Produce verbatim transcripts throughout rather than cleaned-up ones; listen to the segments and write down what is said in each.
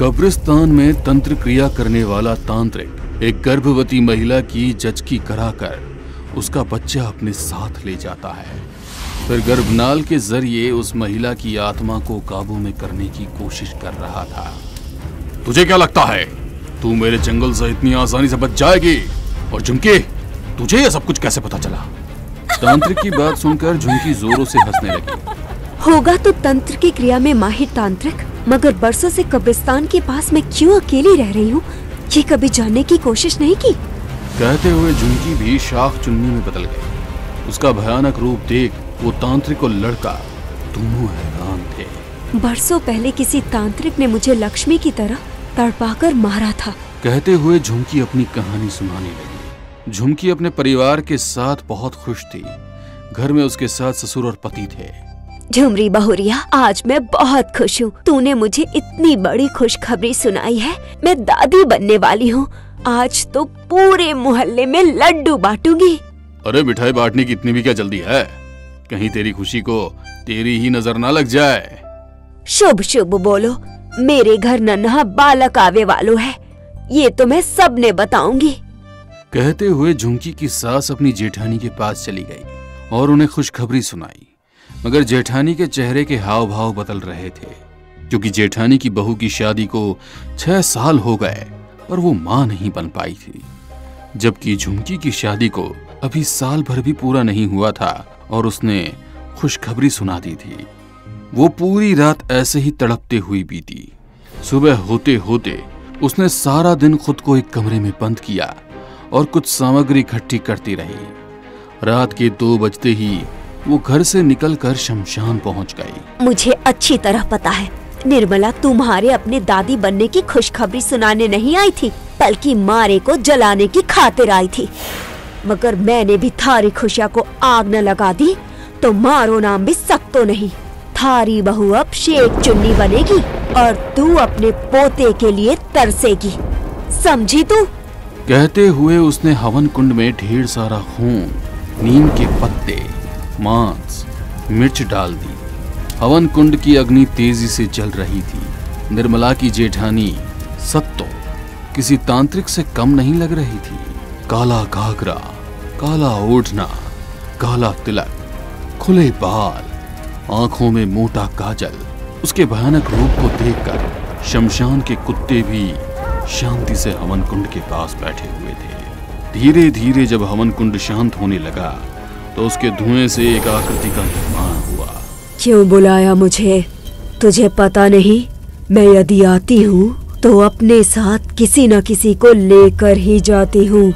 कब्रिस्तान में तंत्र क्रिया करने वाला तांत्रिक एक गर्भवती महिला की जचकी कराकर उसका बच्चा अपने साथ ले जाता है, फिर गर्भनाल के जरिए उस महिला की आत्मा को काबू में करने की कोशिश कर रहा था। तुझे क्या लगता है तू मेरे जंगल से इतनी आसानी से बच जाएगी? और झुमकी, तुझे यह सब कुछ कैसे पता चला? तांत्रिक की बात सुनकर झुमकी जोरों से हंसने लगी। होगा तो तंत्र की क्रिया में माहिर तांत्रिक, मगर बरसों से कब्रिस्तान के पास मैं क्यों अकेली रह रही हूँ, ये कभी जानने की कोशिश नहीं की। कहते हुए झुमकी भी शाकचुन्नी में बदल गई। उसका भयानक रूप देख वो तांत्रिक और लड़का दोनों हैरान थे। बरसों पहले किसी तांत्रिक ने मुझे लक्ष्मी की तरह तड़पाकर मारा था। कहते हुए झुमकी अपनी कहानी सुनाने लगी। झुमकी अपने परिवार के साथ बहुत खुश थी। घर में उसके साथ ससुर और पति थे। झुमरी बहुरिया, आज मैं बहुत खुश हूँ। तूने मुझे इतनी बड़ी खुशखबरी सुनाई है। मैं दादी बनने वाली हूँ। आज तो पूरे मोहल्ले में लड्डू बांटूंगी। अरे मिठाई बांटने की इतनी भी क्या जल्दी है, कहीं तेरी खुशी को तेरी ही नजर ना लग जाए। शुभ शुभ बोलो, मेरे घर नन्हा बालक आवे वालो है, ये तो मैं सबने बताऊंगी। कहते हुए झुमकी की सास अपनी जेठानी के पास चली गयी और उन्हें खुशखबरी सुनाई, मगर जेठानी के चेहरे के हाव भाव बदल रहे थे, क्योंकि जेठानी की बहू की शादी को छह साल हो गए और वो मां नहीं बन पाई थी, जबकि झुमकी की शादी को अभी साल भर भी पूरा नहीं हुआ था और उसने खुशखबरी सुना दी थी। वो पूरी रात ऐसे ही तड़पते हुए बीती। सुबह होते होते उसने सारा दिन खुद को एक कमरे में बंद किया और कुछ सामग्री इकट्ठी करती रही। रात के दो बजते ही वो घर से निकलकर शमशान पहुंच गई। मुझे अच्छी तरह पता है निर्मला, तुम्हारे अपने दादी बनने की खुशखबरी सुनाने नहीं आई थी, बल्कि मारे को जलाने की खातिर आई थी। मगर मैंने भी थारी खुशिया को आग न लगा दी तो मारो नाम भी सकतो नहीं। थारी बहू अब शेखचुन्नी बनेगी और तू अपने पोते के लिए तरसेगी, समझी तू? कहते हुए उसने हवन कुंड में ढेर सारा खून, नीम के पत्ते, मांस, मिर्च डाल दी। हवन कुंड की अग्नि तेजी से जल रही थी। निर्मला की जेठानी सत्तो किसी तांत्रिक से कम नहीं लग रही थी। काला घाघरा, काला ओढ़ना, काला तिलक, खुले बाल, आंखों में मोटा काजल, उसके भयानक रूप को देखकर शमशान के कुत्ते भी शांति से हवन कुंड के पास बैठे हुए थे। धीरे धीरे जब हवन कुंड शांत होने लगा तो उसके धुएं से एक आकृति का निर्माण हुआ। क्यों बुलाया मुझे? तुझे पता नहीं मैं यदि आती हूँ तो अपने साथ किसी न किसी को लेकर ही जाती हूँ।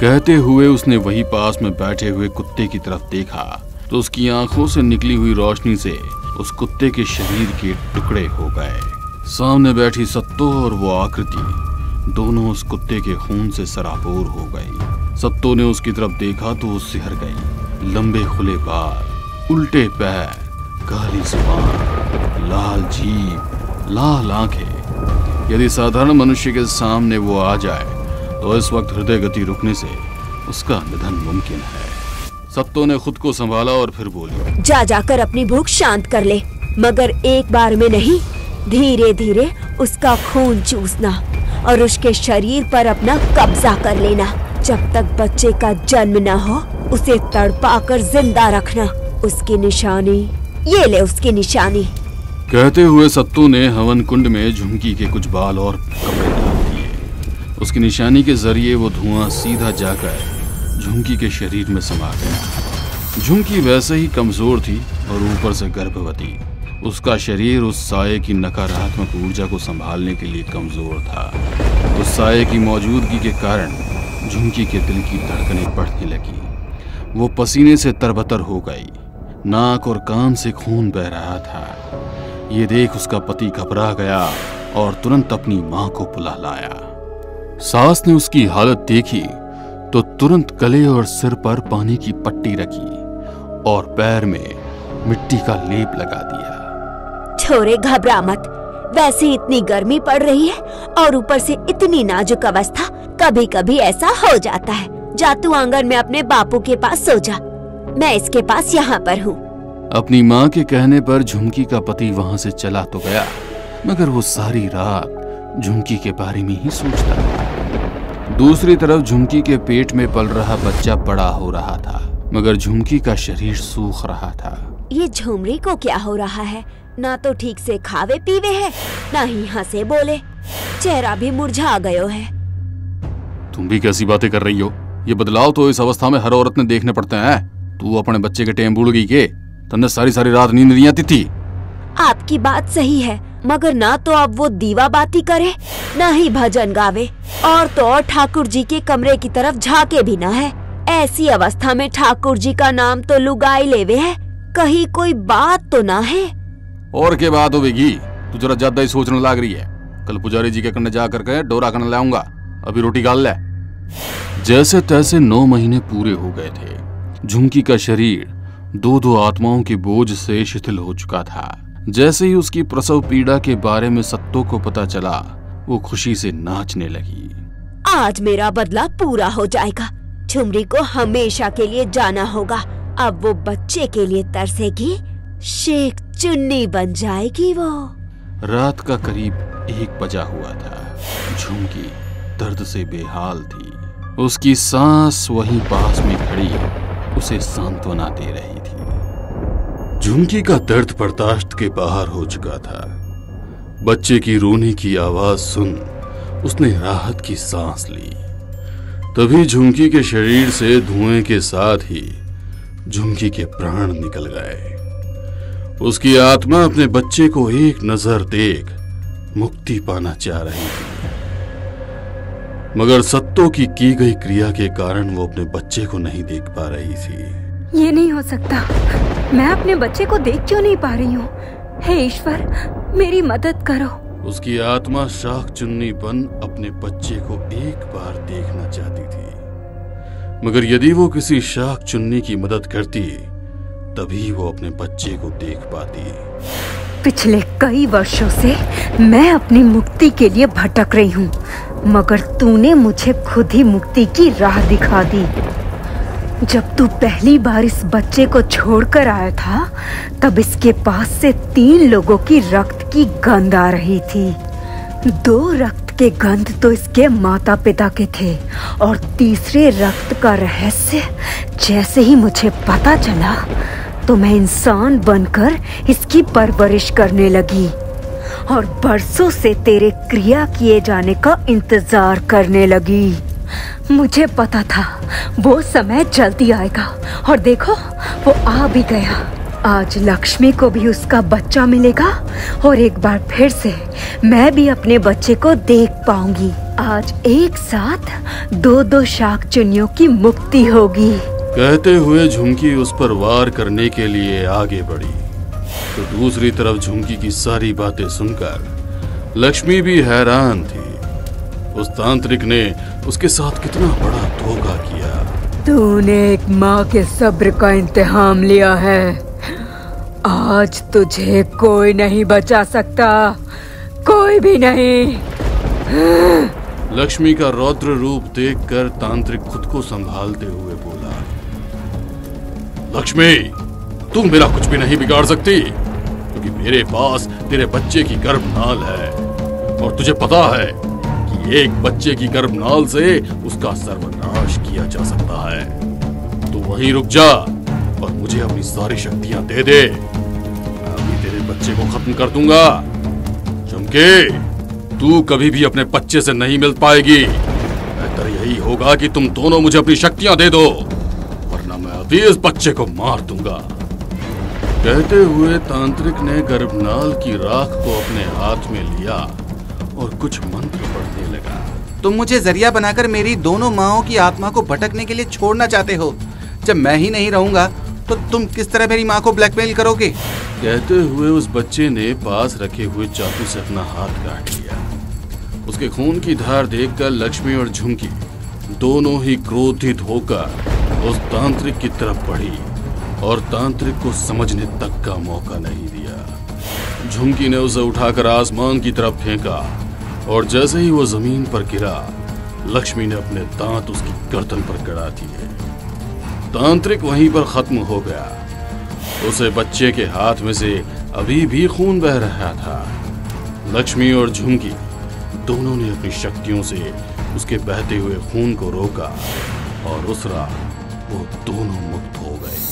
कहते हुए उसने वही पास में बैठे हुए कुत्ते की तरफ देखा तो उसकी आंखों से निकली हुई रोशनी से उस कुत्ते के शरीर के टुकड़े हो गए। सामने बैठी सत्तो और वो आकृति दोनों उस कुत्ते के खून से सराबोर हो गयी। सत्तो ने उसकी तरफ देखा तो वो सिहर गयी। लंबे खुले बाल, उल्टे पैर, काली जुबान, लाल जीभ, लाल आंखें। यदि साधारण मनुष्य के सामने वो आ जाए तो इस वक्त हृदय गति रुकने से उसका निधन मुमकिन है। सत्तो ने खुद को संभाला और फिर बोली, जा जाकर अपनी भूख शांत कर ले, मगर एक बार में नहीं, धीरे धीरे उसका खून चूसना और उसके शरीर पर अपना कब्जा कर लेना। जब तक बच्चे का जन्म न हो उसे तड़पाकर जिंदा रखना। उसकी निशानी ये ले, उसकी निशानी। कहते हुए सत्तू ने हवन कुंड में झुमकी के कुछ बाल और कपड़े डाल दिए। उसकी निशानी के जरिए वो धुआं सीधा जाकर झुमकी के शरीर में समा गया। झुमकी वैसे ही कमजोर थी और ऊपर से गर्भवती। उसका शरीर उस साये की नकारात्मक ऊर्जा को संभालने के लिए कमजोर था। उस साये की मौजूदगी के कारण झुमकी के दिल की धड़कनें बढ़ने लगी। वो पसीने से तरबतर हो गई। नाक और कान से खून बह रहा था। ये देख उसका पति घबरा गया और तुरंत अपनी मां को बुला लाया। सास ने उसकी हालत देखी तो तुरंत गले और सिर पर पानी की पट्टी रखी और पैर में मिट्टी का लेप लगा दिया। छोरे घबरा मत, वैसे इतनी गर्मी पड़ रही है और ऊपर से इतनी नाजुक अवस्था, कभी कभी ऐसा हो जाता है। जा तू आंगन में अपने बापू के पास सो जा, मैं इसके पास यहाँ पर हूँ। अपनी माँ के कहने पर झुमकी का पति वहाँ से चला तो गया, मगर वो सारी रात झुमकी के बारे में ही सोचता था। दूसरी तरफ झुमकी के पेट में पल रहा बच्चा बड़ा हो रहा था, मगर झुमकी का शरीर सूख रहा था। ये झुमरी को क्या हो रहा है? ना तो ठीक से खावे पीवे है, ना ही हंसे बोले, चेहरा भी मुरझा गयो है। तुम भी कैसी बातें कर रही हो? ये बदलाव तो इस अवस्था में हर औरत ने देखने पड़ते हैं। तू अपने बच्चे के टेम बूढ़ गई के, तन्ने सारी सारी रात नींद नहीं आती थी। आपकी बात सही है, मगर ना तो अब वो दीवा बाती करे, ना ही भजन गावे, और तो और ठाकुर जी के कमरे की तरफ झाके भी ना है। ऐसी अवस्था में ठाकुर जी का नाम तो लुगाई लेवे है, कहीं कोई बात तो ना है। और के बात होगी, तू जरा ज्यादा ही सोचने लग रही है। कल पुजारी जी के कन्ने जा करके डोरा कन्ने लाऊंगा, अभी रोटी गाल ले। जैसे तैसे नौ महीने पूरे हो गए थे। झुमकी का शरीर दो दो आत्माओं के बोझ से शिथिल हो चुका था। जैसे ही उसकी प्रसव पीड़ा के बारे में सत्तो को पता चला, वो खुशी से नाचने लगी। आज मेरा बदला पूरा हो जाएगा। झुमरी को हमेशा के लिए जाना होगा। अब वो बच्चे के लिए तरसेगी, शेख चुन्नी बन जाएगी वो। रात का करीब एक बजा हुआ था। झुमकी दर्द से बेहाल थी। उसकी सांस वहीं पास में खड़ी उसे सांत्वना दे रही थी। झुमकी का दर्द बर्दाश्त के बाहर हो चुका था। बच्चे की रोने की आवाज सुन उसने राहत की सांस ली। तभी झुमकी के शरीर से धुएं के साथ ही झुमकी के प्राण निकल गए। उसकी आत्मा अपने बच्चे को एक नजर देख मुक्ति पाना चाह रही थी, मगर सत्तो की की गई क्रिया के कारण वो अपने बच्चे को नहीं देख पा रही थी। ये नहीं हो सकता, मैं अपने बच्चे को देख क्यों नहीं पा रही हूँ? हे ईश्वर, मेरी मदद करो। उसकी आत्मा शाकचुन्नी बन अपने बच्चे को एक बार देखना चाहती थी, मगर यदि वो किसी शाकचुन्नी की मदद करती तभी वो अपने बच्चे को देख पाती। पिछले कई वर्षों से मैं अपनी मुक्ति के लिए भटक रही हूँ, मगर तूने मुझे खुद ही मुक्ति की राह दिखा दी। जब तू पहली बार इस बच्चे को छोड़कर आया था, तब इसके पास से तीन लोगों की रक्त की गंध आ रही थी। दो रक्त के गंध तो इसके माता पिता के थे, और तीसरे रक्त का रहस्य जैसे ही मुझे पता चला तो मैं इंसान बनकर इसकी परवरिश करने लगी, और बरसों से तेरे क्रिया किए जाने का इंतजार करने लगी। मुझे पता था वो समय जल्दी आएगा, और देखो वो आ भी गया। आज लक्ष्मी को भी उसका बच्चा मिलेगा, और एक बार फिर से मैं भी अपने बच्चे को देख पाऊंगी। आज एक साथ दो दो शाकचुन्नियों की मुक्ति होगी। कहते हुए झुमकी उस पर वार करने के लिए आगे बढ़ी, तो दूसरी तरफ झुमकी की सारी बातें सुनकर लक्ष्मी भी हैरान थी। उस तांत्रिक ने उसके साथ कितना बड़ा धोखा किया। तूने एक माँ के सब्र का इंतहाम लिया है। आज तुझे कोई नहीं बचा सकता, कोई भी नहीं। लक्ष्मी का रौद्र रूप देखकर तांत्रिक खुद को संभालते हुए बोला, लक्ष्मी, तू मेरा कुछ भी नहीं बिगाड़ सकती, क्योंकि मेरे पास तेरे बच्चे की गर्भनाल है, और तुझे पता है कि एक बच्चे की गर्भनाल से उसका सर्वनाश किया जा सकता है। तू वहीं रुक जा और मुझे अपनी सारी शक्तियां दे दे, मैं अभी तेरे बच्चे को खत्म कर दूंगा। चमके, तू कभी भी अपने बच्चे से नहीं मिल पाएगी। बेहतर यही होगा कि तुम दोनों मुझे अपनी शक्तियां दे दो, इस बच्चे को मार दूंगा। कहते हुए तांत्रिक ने गर्भनाल की राख को अपने हाथ में लिया और कुछ मंत्र पढ़ने लगा। तुम तो मुझे जरिया बनाकर मेरी दोनों माँओं की आत्मा को भटकने के लिए छोड़ना चाहते हो। जब मैं ही नहीं रहूंगा तो तुम किस तरह मेरी माँ को ब्लैकमेल करोगे? कहते हुए उस बच्चे ने पास रखे हुए चाकू से अपना हाथ काट लिया। उसके खून की धार देखकर लक्ष्मी और झुमकी दोनों ही क्रोधित होकर उस तांत्रिक की तरफ बढ़ी, और तांत्रिक को समझने तक का मौका नहीं दिया। झुमकी ने उसे उठाकर आसमान की तरफ फेंका, और जैसे ही वो जमीन पर गिरा, लक्ष्मी ने अपने दांत उसकी गर्दन पर गड़ा दिए। तांत्रिक वहीं पर खत्म हो गया। उसे बच्चे के हाथ में से अभी भी खून बह रहा था। लक्ष्मी और झुमकी दोनों ने अपनी शक्तियों से उसके बहते हुए खून को रोका और उस रात वो दोनों मुक्त हो गए।